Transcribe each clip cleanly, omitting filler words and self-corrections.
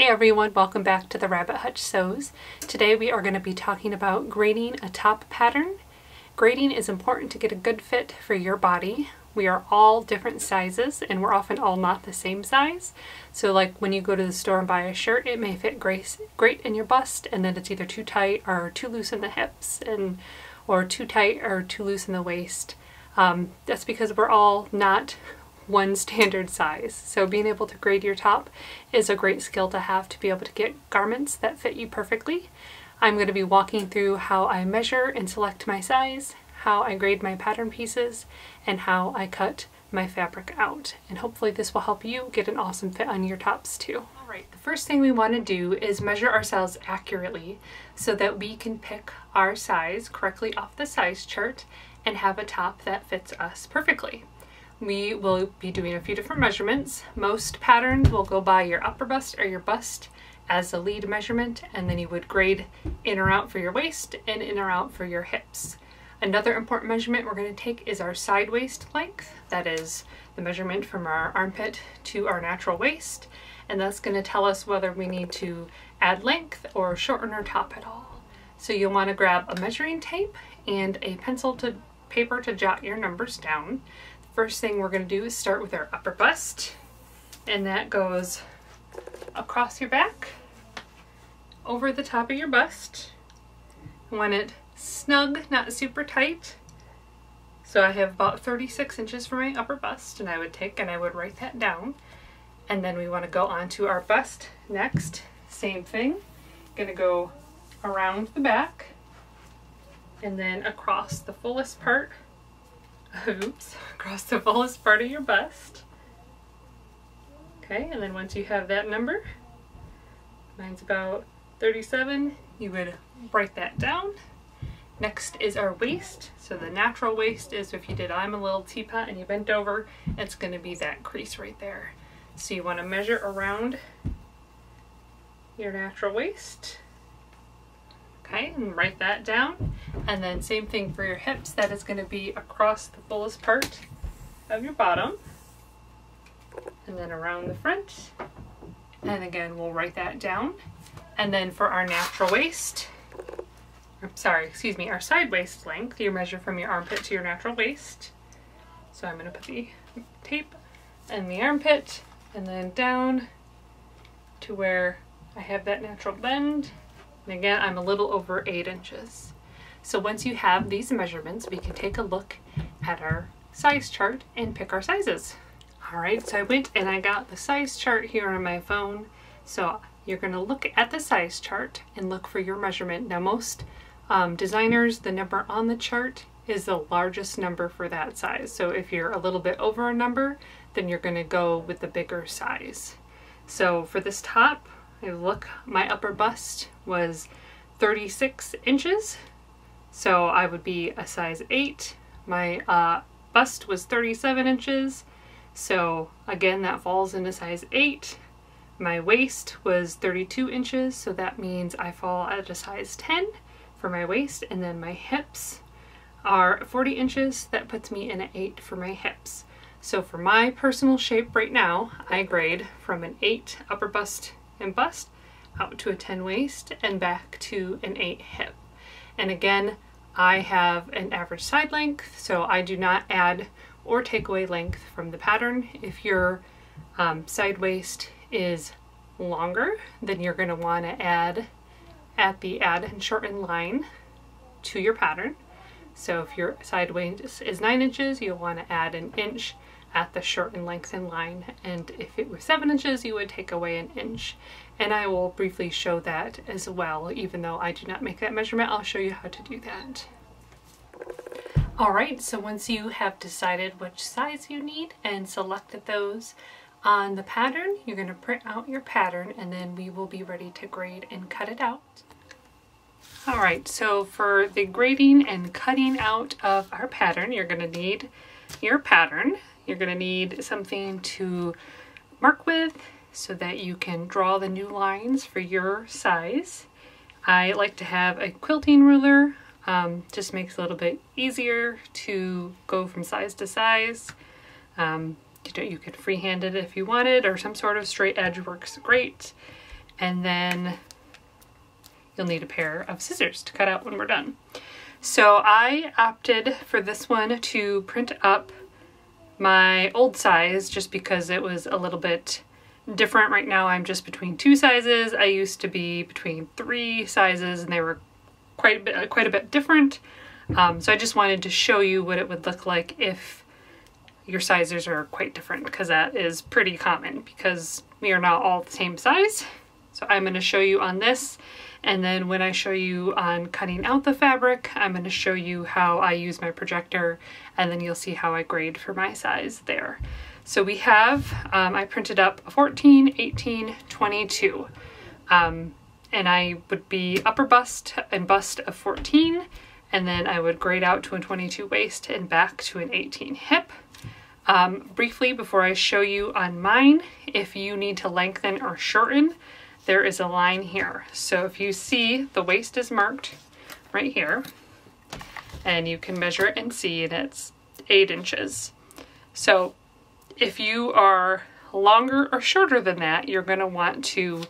Hey everyone, welcome back to The Rabbitt Hutch Sews. Today we are going to be talking about grading a top pattern. Grading is important to get a good fit for your body. We are all different sizes and we're often all not the same size. So like when you go to the store and buy a shirt, it may fit great in your bust and then it's either too tight or too loose in the hips or too tight or too loose in the waist. That's because we're all not one standard size. So being able to grade your top is a great skill to have to be able to get garments that fit you perfectly. I'm going to be walking through how I measure and select my size, how I grade my pattern pieces, and how I cut my fabric out. And hopefully this will help you get an awesome fit on your tops too. Alright, the first thing we want to do is measure ourselves accurately so that we can pick our size correctly off the size chart and have a top that fits us perfectly. We will be doing a few different measurements. Most patterns will go by your upper bust or your bust as the lead measurement, and then you would grade in or out for your waist and in or out for your hips. Another important measurement we're going to take is our side waist length. That is the measurement from our armpit to our natural waist, and that's going to tell us whether we need to add length or shorten our top at all. So you'll want to grab a measuring tape and a pencil to paper to jot your numbers down. First thing we're going to do is start with our upper bust, and that goes across your back, over the top of your bust. You want it snug, not super tight. So I have about 36 inches for my upper bust, and I would take and I would write that down. And then we want to go onto our bust next. Same thing. Going to go around the back and then across the fullest part. Oops, across the fullest part of your bust. Okay, and then once you have that number, mine's about 37, you would write that down. Next is our waist. So the natural waist is if you did I'm a Little Teapot and you bent over, it's going to be that crease right there. So you want to measure around your natural waist. Okay, and write that down. And then same thing for your hips. That is going to be across the fullest part of your bottom. And then around the front. And again, we'll write that down. And then for our natural waist, our side waist length, you measure from your armpit to your natural waist. So I'm going to put the tape and the armpit and then down to where I have that natural bend. And again, I'm a little over 8 inches. So once you have these measurements, we can take a look at our size chart and pick our sizes. Alright, so I went and I got the size chart here on my phone. So you're going to look at the size chart and look for your measurement. Now most designers, the number on the chart is the largest number for that size. So if you're a little bit over a number, then you're going to go with the bigger size. So for this top, my upper bust was 36 inches. So I would be a size 8. My bust was 37 inches. So again, that falls into size 8. My waist was 32 inches. So that means I fall at a size 10 for my waist. And then my hips are 40 inches. That puts me in an 8 for my hips. So for my personal shape right now, I grade from an 8 upper bust and bust out to a 10 waist and back to an 8 hip. And again, I have an average side length, so I do not add or take away length from the pattern. If your side waist is longer, then you're going to want to add at the add and shorten line to your pattern. So if your side waist is 9 inches, you'll want to add an inch at the shorten lengthen line, and if it were 7 inches, you would take away an inch. And I will briefly show that as well. Even though I do not make that measurement, I'll show you how to do that. Alright, so once you have decided which size you need and selected those on the pattern, you're going to print out your pattern and then we will be ready to grade and cut it out. Alright, so for the grading and cutting out of our pattern, you're going to need your pattern. You're going to need something to mark with, so that you can draw the new lines for your size. I like to have a quilting ruler, just makes it a little bit easier to go from size to size. You could freehand it if you wanted, or some sort of straight edge works great. and then you'll need a pair of scissors to cut out when we're done. So I opted for this one to print up my old size just because it was a little bit different. Right now I'm just between two sizes. I used to be between three sizes and they were quite a bit different. So I just wanted to show you what it would look like if your sizes are quite different, because that is pretty common because we are not all the same size. So I'm going to show you on this, and then when I show you on cutting out the fabric, I'm going to show you how I use my projector, and then you'll see how I grade for my size there. So we have, I printed up a 14, 18, 22, and I would be upper bust and bust of 14, and then I would grade out to a 22 waist and back to an 18 hip. Briefly, before I show you on mine, if you need to lengthen or shorten, there is a line here. So if you see, the waist is marked right here, and you can measure it and see, and it's 8 inches. So if you are longer or shorter than that, you're going to want to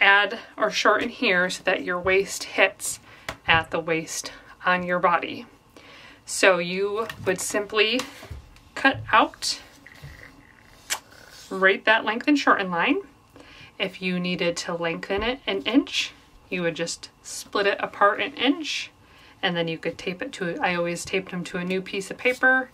add or shorten here so that your waist hits at the waist on your body. So you would simply cut out right that length and shorten line. If you needed to lengthen it an inch, you would just split it apart an inch, and then you could tape it to, I always taped them to a new piece of paper,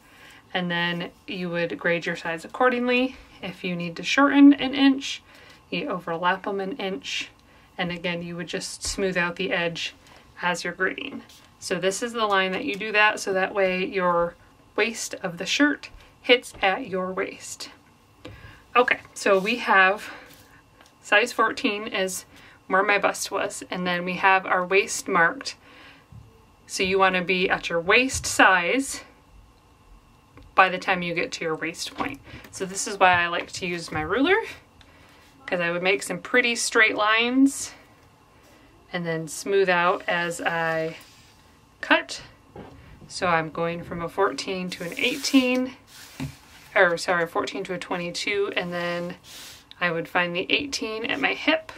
and then you would grade your size accordingly. If you need to shorten an inch, you overlap them an inch, and again you would just smooth out the edge as you're grading. So this is the line that you do that, so that way your waist of the shirt hits at your waist. Okay, so we have size 14 is where my bust was, and then we have our waist marked. So you want to be at your waist size by the time you get to your waist point. So this is why I like to use my ruler, because I would make some pretty straight lines and then smooth out as I cut. So I'm going from a 14 to an 18, or sorry, 14 to a 22, and then I would find the 18 at my hip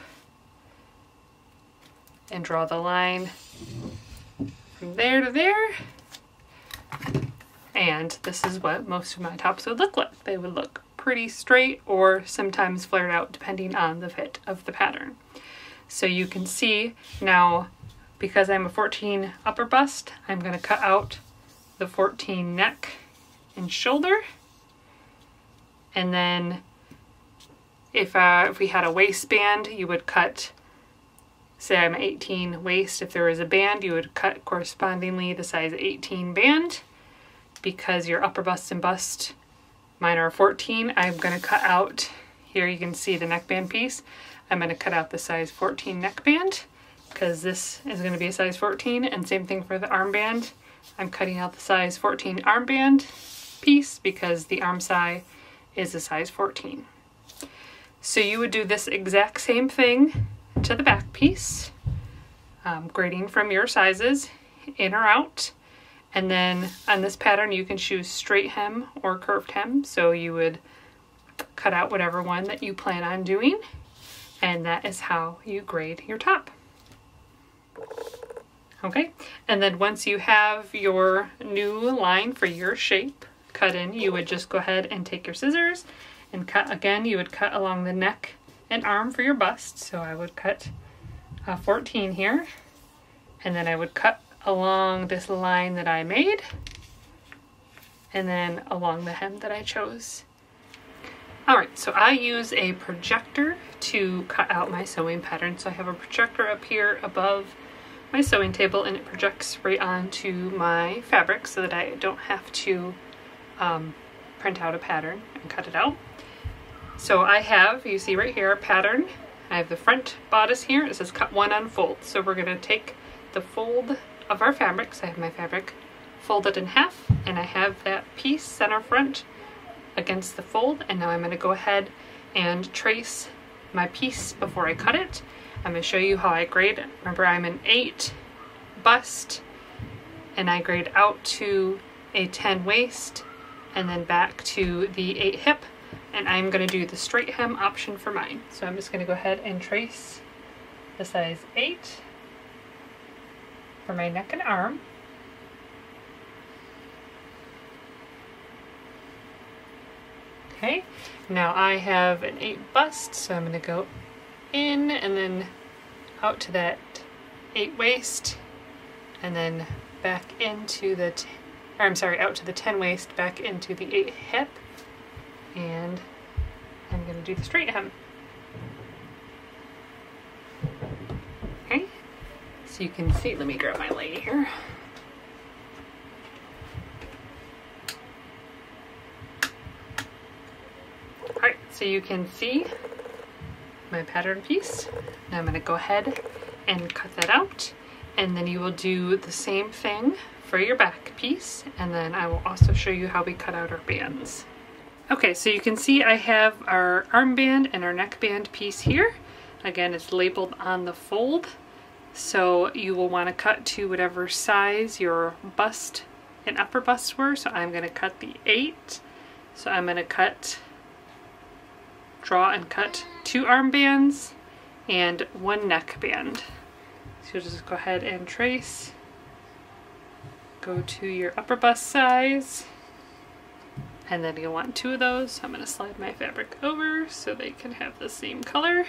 and draw the line from there to there. And this is what most of my tops would look like. They would look pretty straight or sometimes flared out depending on the fit of the pattern. So you can see now, because I'm a 14 upper bust, I'm going to cut out the 14 neck and shoulder, and then if we had a waistband, you would cut, say I'm 18 waist, if there was a band, you would cut correspondingly the size 18 band. Because your upper bust and bust, mine are 14, I'm going to cut out, here you can see the neckband piece, I'm going to cut out the size 14 neckband, because this is going to be a size 14, and same thing for the armband. I'm cutting out the size 14 armband piece, because the arm side is a size 14. So you would do this exact same thing to the back piece, grading from your sizes in or out. And then on this pattern you can choose straight hem or curved hem, so you would cut out whatever one that you plan on doing, and that is how you grade your top. Okay, and then once you have your new line for your shape cut in, you would just go ahead and take your scissors and cut again. You would cut along the neck and arm for your bust. So I would cut 14 here, and then I would cut along this line that I made, and then along the hem that I chose. Alright, so I use a projector to cut out my sewing pattern. So I have a projector up here above my sewing table, and it projects right onto my fabric so that I don't have to print out a pattern and cut it out. So I have, you see right here, a pattern. I have the front bodice here. It says cut one on fold. So we're going to take the fold of our fabric. So I have my fabric folded in half, and I have that piece center front against the fold. And now I'm going to go ahead and trace my piece before I cut it. I'm going to show you how I grade. Remember, I'm an 8 bust, and I grade out to a 10 waist, and then back to the 8 hip. And I'm going to do the straight hem option for mine. So I'm just going to go ahead and trace the size 8 for my neck and arm. Okay, now I have an 8 bust, so I'm going to go in and then out to that 8 waist, and then back into the, out to the 10 waist, back into the 8 hip, and I'm going to do the straight hem. Okay, so you can see, let me grab my lady here. So you can see my pattern piece. Now I'm going to go ahead and cut that out, and then you will do the same thing for your back piece, and then I will also show you how we cut out our bands. Okay, so you can see I have our armband and our neckband piece here. Again, it's labeled on the fold, so you will want to cut to whatever size your bust and upper bust were. So I'm going to cut the 8, so I'm going to cut, draw and cut 2 armbands and 1 neckband. So you'll just go ahead and trace, go to your upper bust size, and then you'll want 2 of those. So I'm going to slide my fabric over so they can have the same color.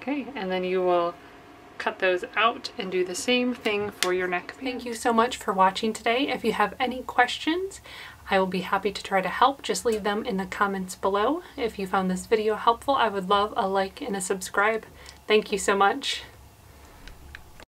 Okay, and then you will cut those out and do the same thing for your neckband. Thank you so much for watching today. If you have any questions, I will be happy to try to help. Just leave them in the comments below. If you found this video helpful, I would love a like and a subscribe. Thank you so much.